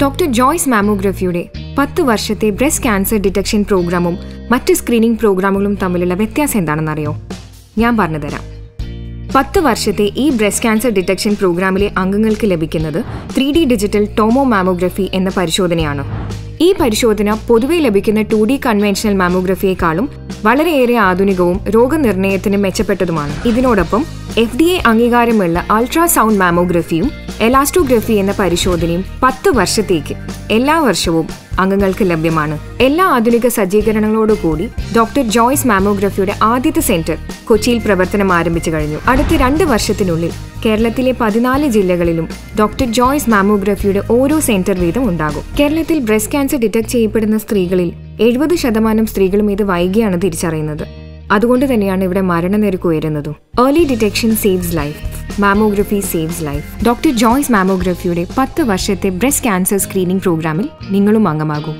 Doctor Joyce മാമോഗ്രഫിയുടെ 10 വർഷത്തെ breast cancer detection പ്രോഗ്രാമും മറ്റ് സ്ക്രീനിംഗ് പ്രോഗ്രാമുകളും തമ്മിലുള്ള വ്യത്യാസം എന്താണെന്നറിയോ? ഞാൻ പറഞ്ഞുതരാം. 10 വർഷത്തെ ഈ ബ്രസ്റ്റ് ക്യാൻസർ ഡിറ്റക്ഷൻ പ്രോഗ്രാമിലെ അംഗങ്ങൾക്ക് ലഭിക്കുന്നത് 3D ഡിജിറ്റൽ ടോമോ മാമോഗ്രഫി എന്ന പരിശോധനയാണ്. ഈ പരിശോധന പൊതുവെ ലഭിക്കുന്ന 2D കൺവെൻഷണൽ മാമോഗ്രഫിയെക്കാളും വളരെയേറെ ആധുനികവും രോഗനിർണയത്തിന് മെച്ചപ്പെട്ടതുമാണ്. ഇതിനോടൊപ്പം FDA അംഗീകാരമുള്ള അൾട്രാസൗണ്ട് മാമോഗ്രഫിയും എലാസ്റ്റോഗ്രഫി എന്ന പരിശോധനയും 10 വർഷത്തേക്ക് എല്ലാ വർഷവും അംഗങ്ങൾക്ക് ലഭ്യമാണ്. എല്ലാ ആധുനിക സജ്ജീകരണങ്ങളോടുകൂടി ഡോക്ടർ ജോയ്സ് മാമോഗ്രഫിയുടെ ആദ്യത്തെ സെന്റർ കൊച്ചിയിൽ പ്രവർത്തനം ആരംഭിച്ചു കഴിഞ്ഞു. അടുത്ത 2 വർഷത്തിനുള്ളിൽ കേരളത്തിലെ 14 ജില്ലകളിലും ഡോക്ടർ ജോയ്സ് മാമോഗ്രഫിയുടെ ഓരോ സെന്റർ വീതം ഉണ്ടാകും. കേരളത്തിൽ ബ്രസ്റ്റ് ക്യാൻസർ ഡിറ്റക്ട് ചെയ്യപ്പെടുന്ന സ്ത്രീകളിൽ 70% സ്ത്രീകളും ഇത് വൈകിയാണ് തിരിച്ചറിയുന്നത്. അതുകൊണ്ട് തന്നെയാണ് ഇവിടെ മരണനിരക്ക് ഉയരുന്നതും. Early detection saves life, mammography saves life. Doctor Joyce മാമോഗ്രഫിയുടെ 10 വർഷത്തെ ബ്രസ്റ്റ് ക്യാൻസർ സ്ക്രീനിംഗ് പ്രോഗ്രാമിൽ നിങ്ങളും അംഗമാകും.